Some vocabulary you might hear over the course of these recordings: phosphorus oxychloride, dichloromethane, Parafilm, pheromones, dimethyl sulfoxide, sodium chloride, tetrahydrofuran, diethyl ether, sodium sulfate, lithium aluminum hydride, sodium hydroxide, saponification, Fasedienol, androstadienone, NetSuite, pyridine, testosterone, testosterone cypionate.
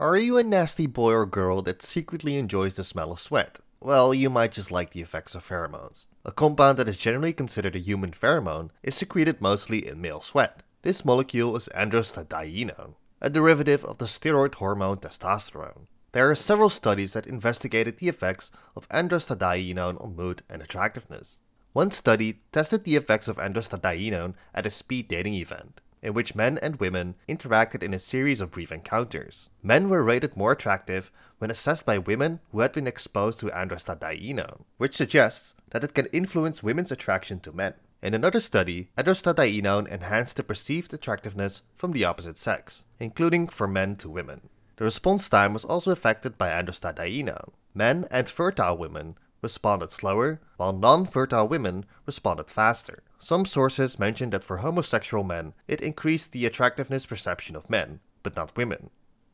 Are you a nasty boy or girl that secretly enjoys the smell of sweat? Well, you might just like the effects of pheromones. A compound that is generally considered a human pheromone is secreted mostly in male sweat. This molecule is androstadienone, a derivative of the steroid hormone testosterone. There are several studies that investigated the effects of androstadienone on mood and attractiveness. One study tested the effects of androstadienone at a speed dating event, in which men and women interacted in a series of brief encounters. Men were rated more attractive when assessed by women who had been exposed to androstadienone, which suggests that it can influence women's attraction to men. In another study, androstadienone enhanced the perceived attractiveness from the opposite sex, including from men to women. The response time was also affected by androstadienone. Men and fertile women responded slower, while non-fertile women responded faster. Some sources mentioned that for homosexual men, it increased the attractiveness perception of men, but not women,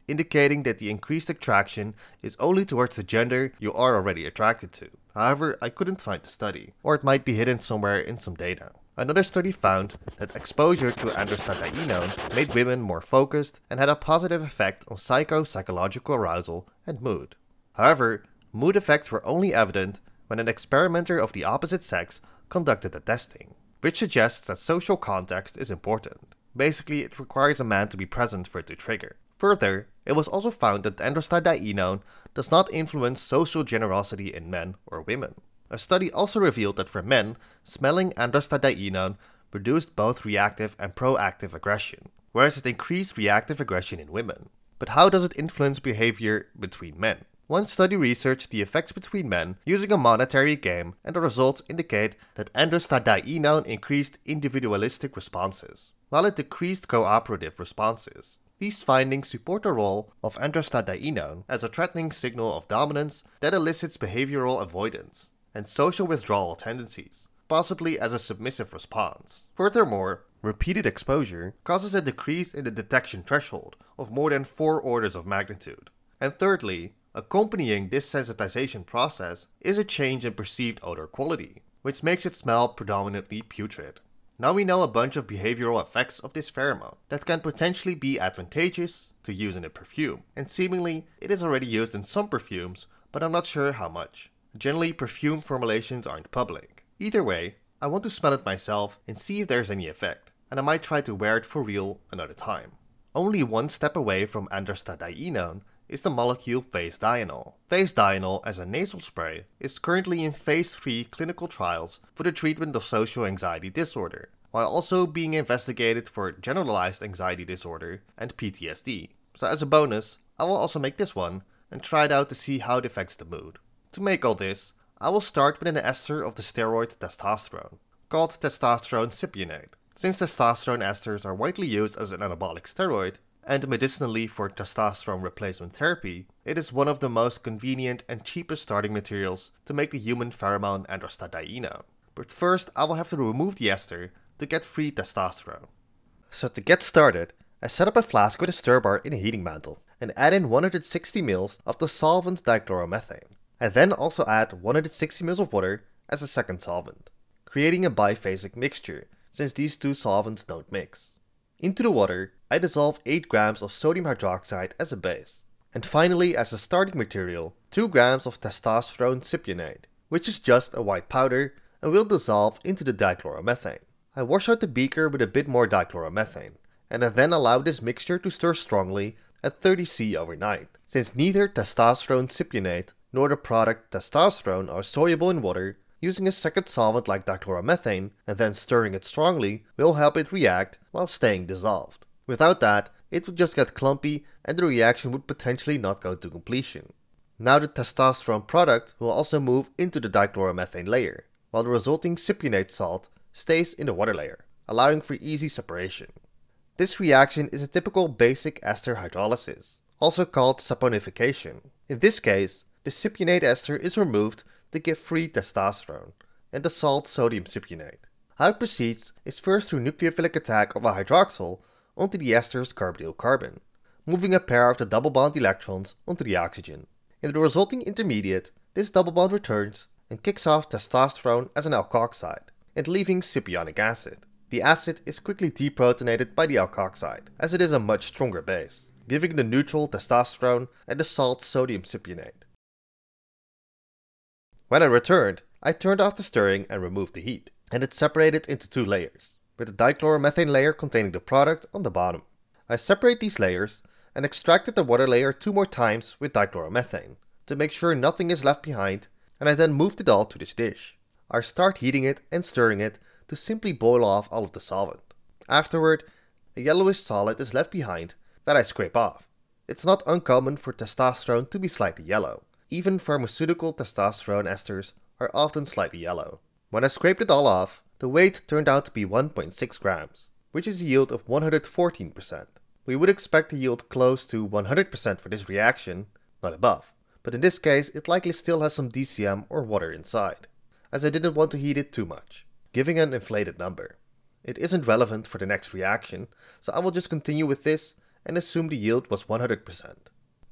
indicating that the increased attraction is only towards the gender you are already attracted to. However, I couldn't find the study, or it might be hidden somewhere in some data. Another study found that exposure to androstadienone made women more focused and had a positive effect on psychological arousal and mood. However, mood effects were only evident when an experimenter of the opposite sex conducted the testing, which suggests that social context is important. Basically, it requires a man to be present for it to trigger. Further, it was also found that androstadienone does not influence social generosity in men or women. A study also revealed that for men, smelling androstadienone reduced both reactive and proactive aggression, whereas it increased reactive aggression in women. But how does it influence behavior between men? One study researched the effects between men using a monetary game, and the results indicate that androstadienone increased individualistic responses, while it decreased cooperative responses. These findings support the role of androstadienone as a threatening signal of dominance that elicits behavioral avoidance and social withdrawal tendencies, possibly as a submissive response. Furthermore, repeated exposure causes a decrease in the detection threshold of more than 4 orders of magnitude. And thirdly, accompanying this sensitization process is a change in perceived odor quality, which makes it smell predominantly putrid. Now we know a bunch of behavioral effects of this pheromone that can potentially be advantageous to use in a perfume, and seemingly it is already used in some perfumes, but I'm not sure how much. Generally, perfume formulations aren't public. Either way, I want to smell it myself and see if there's any effect, and I might try to wear it for real another time. Only one step away from androstadienone is the molecule Fasedienol. Fasedienol as a nasal spray is currently in phase 3 clinical trials for the treatment of social anxiety disorder, while also being investigated for generalized anxiety disorder and PTSD. So as a bonus, I will also make this one and try it out to see how it affects the mood. To make all this, I will start with an ester of the steroid testosterone, called testosterone cypionate. Since testosterone esters are widely used as an anabolic steroid, and medicinally for testosterone replacement therapy, it is one of the most convenient and cheapest starting materials to make the human pheromone androstadienone. But first, I will have to remove the ester to get free testosterone. So to get started, I set up a flask with a stir bar in a heating mantle and add in 160 ml of the solvent dichloromethane. I then also add 160 ml of water as a second solvent, creating a biphasic mixture since these two solvents don't mix. Into the water, I dissolve 8 grams of sodium hydroxide as a base. And finally, as a starting material, 2 grams of testosterone cypionate, which is just a white powder and will dissolve into the dichloromethane. I wash out the beaker with a bit more dichloromethane, and I then allow this mixture to stir strongly at 30°C overnight. Since neither testosterone cypionate nor the product testosterone are soluble in water, using a second solvent like dichloromethane and then stirring it strongly will help it react while staying dissolved. Without that, it would just get clumpy and the reaction would potentially not go to completion. Now the testosterone product will also move into the dichloromethane layer, while the resulting cypionate salt stays in the water layer, allowing for easy separation. This reaction is a typical basic ester hydrolysis, also called saponification. In this case, the cypionate ester is removed to give free testosterone and the salt sodium cypionate. How it proceeds is first through nucleophilic attack of a hydroxyl onto the ester's carbidyl carbon, moving a pair of the double bond electrons onto the oxygen. In the resulting intermediate, this double bond returns and kicks off testosterone as an alkoxide and leaving cypionic acid. The acid is quickly deprotonated by the alkoxide as it is a much stronger base. giving the neutral testosterone and the salt sodium cypionate. When I returned, I turned off the stirring and removed the heat, and it separated into two layers, with the dichloromethane layer containing the product on the bottom. I separate these layers and extracted the water layer 2 more times with dichloromethane to make sure nothing is left behind, and I then moved it all to this dish. I start heating it and stirring it to simply boil off all of the solvent. Afterward, a yellowish solid is left behind that I scrape off. It's not uncommon for testosterone to be slightly yellow. Even pharmaceutical testosterone esters are often slightly yellow. When I scraped it all off, the weight turned out to be 1.6 grams, which is a yield of 114%. We would expect a yield close to 100% for this reaction, not above, but in this case it likely still has some DCM or water inside, as I didn't want to heat it too much, giving an inflated number. It isn't relevant for the next reaction, so I will just continue with this and assume the yield was 100%.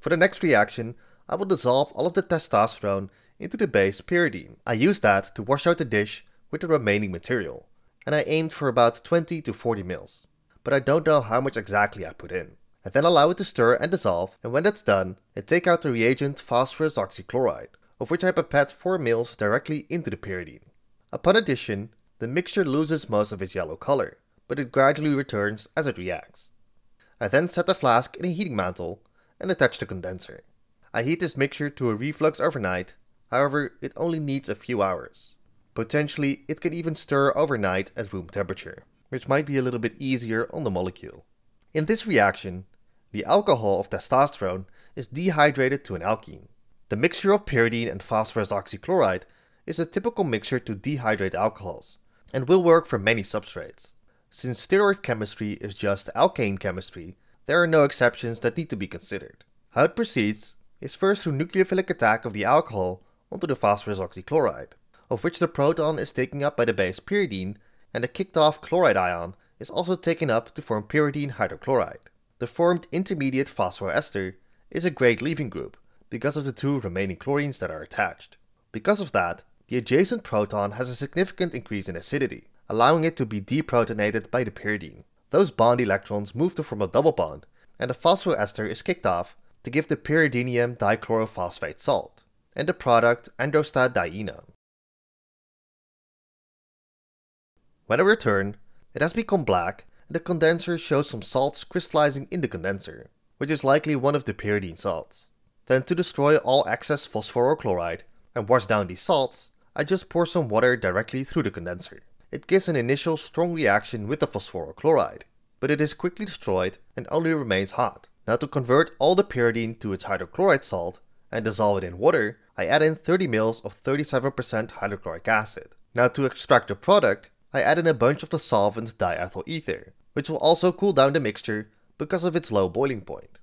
For the next reaction, I will dissolve all of the testosterone into the base pyridine. I use that to wash out the dish with the remaining material, and I aimed for about 20 to 40 mils, but I don't know how much exactly I put in. I then allow it to stir and dissolve, and when that's done, I take out the reagent phosphorus oxychloride, of which I pipette 4 mils directly into the pyridine. Upon addition, the mixture loses most of its yellow color, but it gradually returns as it reacts. I then set the flask in a heating mantle and attach the condenser. I heat this mixture to a reflux overnight, however it only needs a few hours. Potentially it can even stir overnight at room temperature, which might be a little bit easier on the molecule. In this reaction, the alcohol of testosterone is dehydrated to an alkene. The mixture of pyridine and phosphorus oxychloride is a typical mixture to dehydrate alcohols, and will work for many substrates. Since steroid chemistry is just alkane chemistry, there are no exceptions that need to be considered. How it proceeds is first through nucleophilic attack of the alcohol onto the phosphorus oxychloride, of which the proton is taken up by the base pyridine, and the kicked off chloride ion is also taken up to form pyridine hydrochloride. The formed intermediate phosphoester is a great leaving group because of the 2 remaining chlorines that are attached. Because of that, the adjacent proton has a significant increase in acidity, allowing it to be deprotonated by the pyridine. Those bond electrons move to form a double bond, and the phosphoester is kicked off to give the pyridinium dichlorophosphate salt, and the product androstadienone. When I return, it has become black, and the condenser shows some salts crystallizing in the condenser, which is likely one of the pyridine salts. Then, to destroy all excess phosphorus chloride and wash down these salts, I just pour some water directly through the condenser. It gives an initial strong reaction with the phosphorus chloride, but it is quickly destroyed and only remains hot. Now, to convert all the pyridine to its hydrochloride salt and dissolve it in water, I add in 30 mils of 37% hydrochloric acid. Now, to extract the product, I add in a bunch of the solvent diethyl ether, which will also cool down the mixture because of its low boiling point.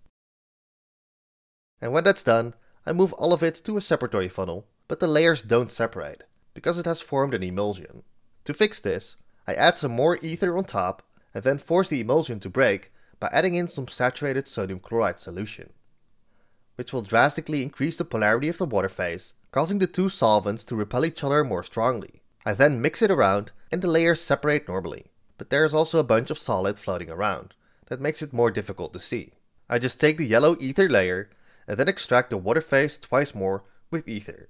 And when that's done, I move all of it to a separatory funnel, but the layers don't separate because it has formed an emulsion. To fix this, I add some more ether on top and then force the emulsion to break by adding in some saturated sodium chloride solution, which will drastically increase the polarity of the water phase, causing the 2 solvents to repel each other more strongly. I then mix it around and the layers separate normally, but there is also a bunch of solid floating around that makes it more difficult to see. I just take the yellow ether layer and then extract the water phase twice more with ether.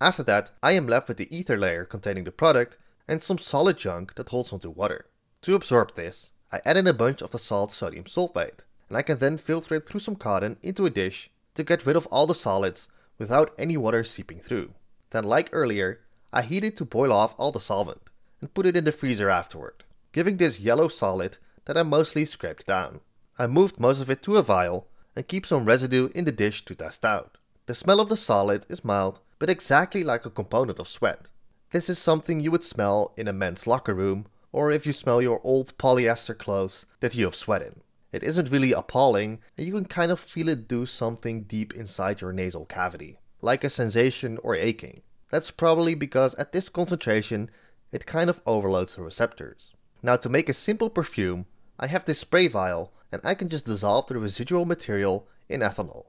After that, I am left with the ether layer containing the product and some solid junk that holds onto water. To absorb this, I add in a bunch of the salt sodium sulfate, and I can then filter it through some cotton into a dish to get rid of all the solids without any water seeping through. Then, like earlier, I heat it to boil off all the solvent and put it in the freezer afterward, giving this yellow solid that I mostly scraped down. I moved most of it to a vial and keep some residue in the dish to test out. The smell of the solid is mild, but exactly like a component of sweat. This is something you would smell in a men's locker room, or if you smell your old polyester clothes that you have sweat in. It isn't really appalling, and you can kind of feel it do something deep inside your nasal cavity, like a sensation or aching. That's probably because at this concentration, it kind of overloads the receptors. Now, to make a simple perfume, I have this spray vial, and I can just dissolve the residual material in ethanol.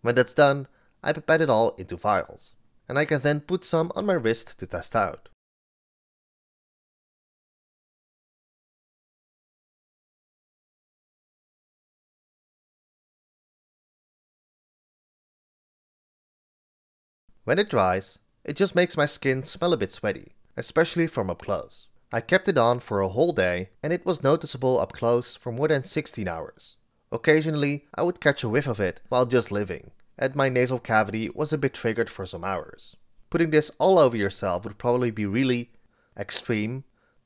When that's done, I pipette it all into vials, and I can then put some on my wrist to test out. When it dries, it just makes my skin smell a bit sweaty, especially from up close. I kept it on for a whole day and it was noticeable up close for more than 16 hours. Occasionally, I would catch a whiff of it while just living, and my nasal cavity was a bit triggered for some hours. Putting this all over yourself would probably be really extreme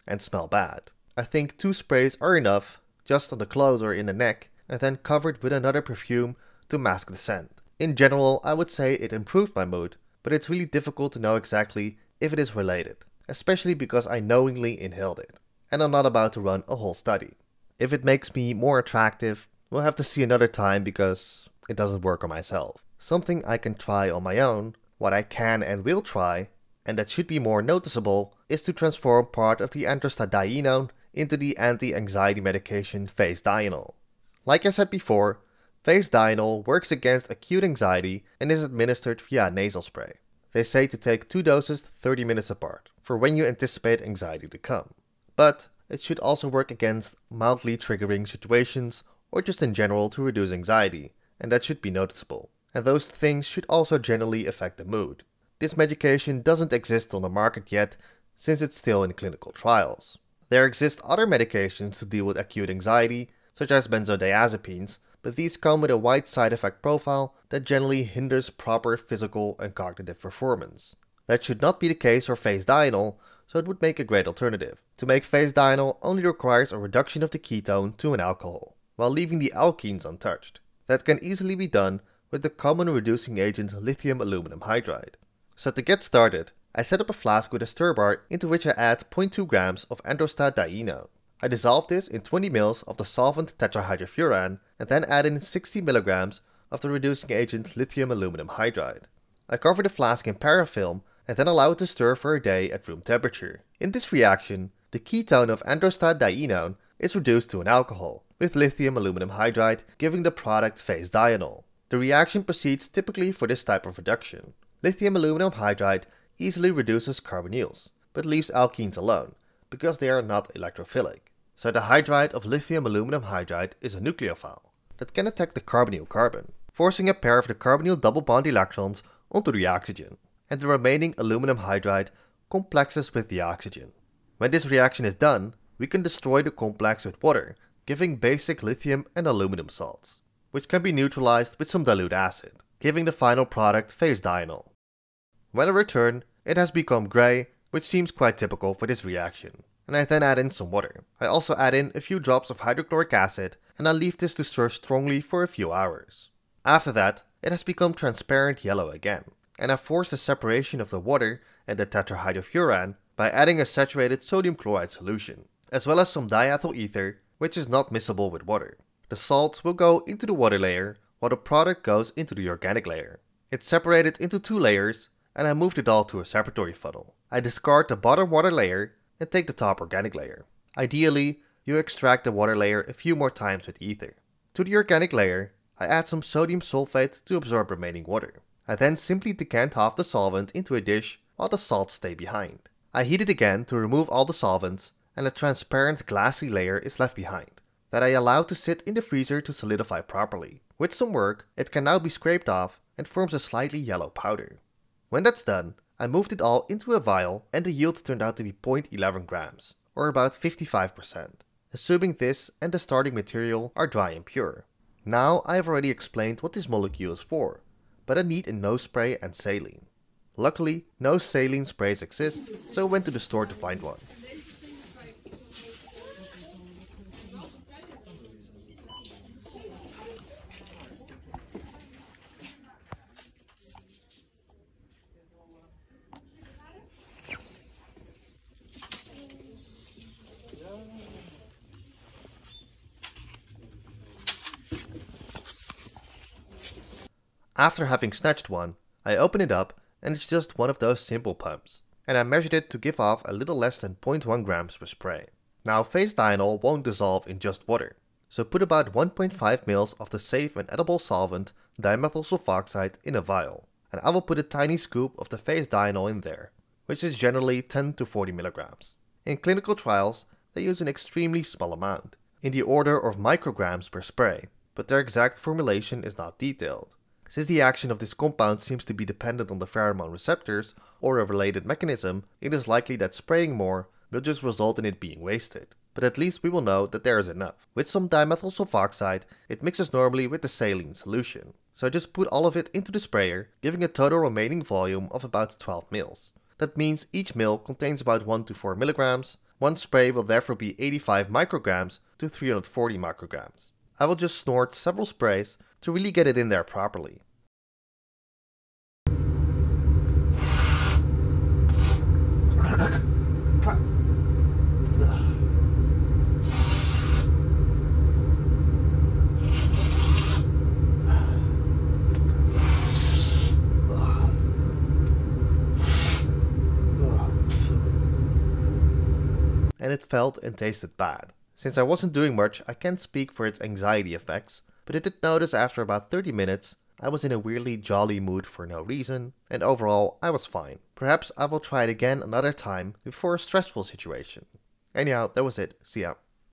and smell bad. I think 2 sprays are enough, just on the clothes or in the neck, and then covered with another perfume to mask the scent. In general, I would say it improved my mood, but it's really difficult to know exactly if it is related, especially because I knowingly inhaled it, and I'm not about to run a whole study. If it makes me more attractive, we'll have to see another time because it doesn't work on myself. Something I can try on my own, what I can and will try, and that should be more noticeable, is to transform part of the androstadienone into the anti-anxiety medication Fasedienol. Like I said before, Fasedienol works against acute anxiety and is administered via nasal spray. They say to take 2 doses 30 minutes apart, for when you anticipate anxiety to come. But it should also work against mildly triggering situations or just in general to reduce anxiety, and that should be noticeable. And those things should also generally affect the mood. This medication doesn't exist on the market yet, since it's still in clinical trials. There exist other medications to deal with acute anxiety, such as benzodiazepines, but these come with a wide side effect profile that generally hinders proper physical and cognitive performance. That should not be the case for Fasedienol, so it would make a great alternative. To make Fasedienol only requires a reduction of the ketone to an alcohol, while leaving the alkenes untouched. That can easily be done with the common reducing agent lithium aluminum hydride. So to get started, I set up a flask with a stir bar into which I add 0.2 grams of androstadienone. I dissolve this in 20 ml of the solvent tetrahydrofuran and then add in 60 mg of the reducing agent lithium aluminum hydride. I cover the flask in parafilm and then allow it to stir for a day at room temperature. In this reaction, the ketone of androstadienone is reduced to an alcohol, with lithium aluminum hydride giving the product Fasedienol. The reaction proceeds typically for this type of reduction. Lithium aluminum hydride easily reduces carbonyls, but leaves alkenes alone, because they are not electrophilic. So the hydride of lithium aluminum hydride is a nucleophile that can attack the carbonyl carbon, forcing a pair of the carbonyl double bond electrons onto the oxygen, and the remaining aluminum hydride complexes with the oxygen. When this reaction is done, we can destroy the complex with water, giving basic lithium and aluminum salts, which can be neutralized with some dilute acid, giving the final product Fasedienol. When I return, it has become grey, which seems quite typical for this reaction, and I then add in some water. I also add in a few drops of hydrochloric acid, and I leave this to stir strongly for a few hours. After that, it has become transparent yellow again, and I force the separation of the water and the tetrahydrofuran by adding a saturated sodium chloride solution, as well as some diethyl ether, which is not miscible with water. The salts will go into the water layer, while the product goes into the organic layer. It's separated into 2 layers, and I moved it all to a separatory funnel. I discard the bottom water layer and take the top organic layer. Ideally, you extract the water layer a few more times with ether. To the organic layer, I add some sodium sulfate to absorb remaining water. I then simply decant half the solvent into a dish while the salts stay behind. I heat it again to remove all the solvents, and a transparent glassy layer is left behind, that I allow to sit in the freezer to solidify properly. With some work, it can now be scraped off and forms a slightly yellow powder. When that's done, I moved it all into a vial and the yield turned out to be 0.11 grams, or about 55%, assuming this and the starting material are dry and pure. Now I have already explained what this molecule is for, but I need a nose spray and saline. Luckily, no saline sprays exist, so I went to the store to find one. After having snatched one, I open it up and it's just one of those simple pumps, and I measured it to give off a little less than 0.1 grams per spray. Now Fasedienol won't dissolve in just water, so put about 1.5 ml of the safe and edible solvent dimethyl sulfoxide in a vial, and I will put a tiny scoop of the Fasedienol in there, which is generally 10 to 40 mg. In clinical trials, they use an extremely small amount, in the order of micrograms per spray, but their exact formulation is not detailed. Since the action of this compound seems to be dependent on the pheromone receptors or a related mechanism, it is likely that spraying more will just result in it being wasted. But at least we will know that there is enough. With some dimethyl sulfoxide, it mixes normally with the saline solution. So just put all of it into the sprayer, giving a total remaining volume of about 12 ml. That means each ml contains about 1 to 4 mg. One spray will therefore be 85 micrograms to 340 micrograms. I will just snort several sprays to really get it in there properly. And it felt and tasted bad. Since I wasn't doing much, I can't speak for its anxiety effects, but I did notice after about 30 minutes, I was in a weirdly jolly mood for no reason, and overall, I was fine. Perhaps I will try it again another time before a stressful situation. Anyhow, that was it. See ya.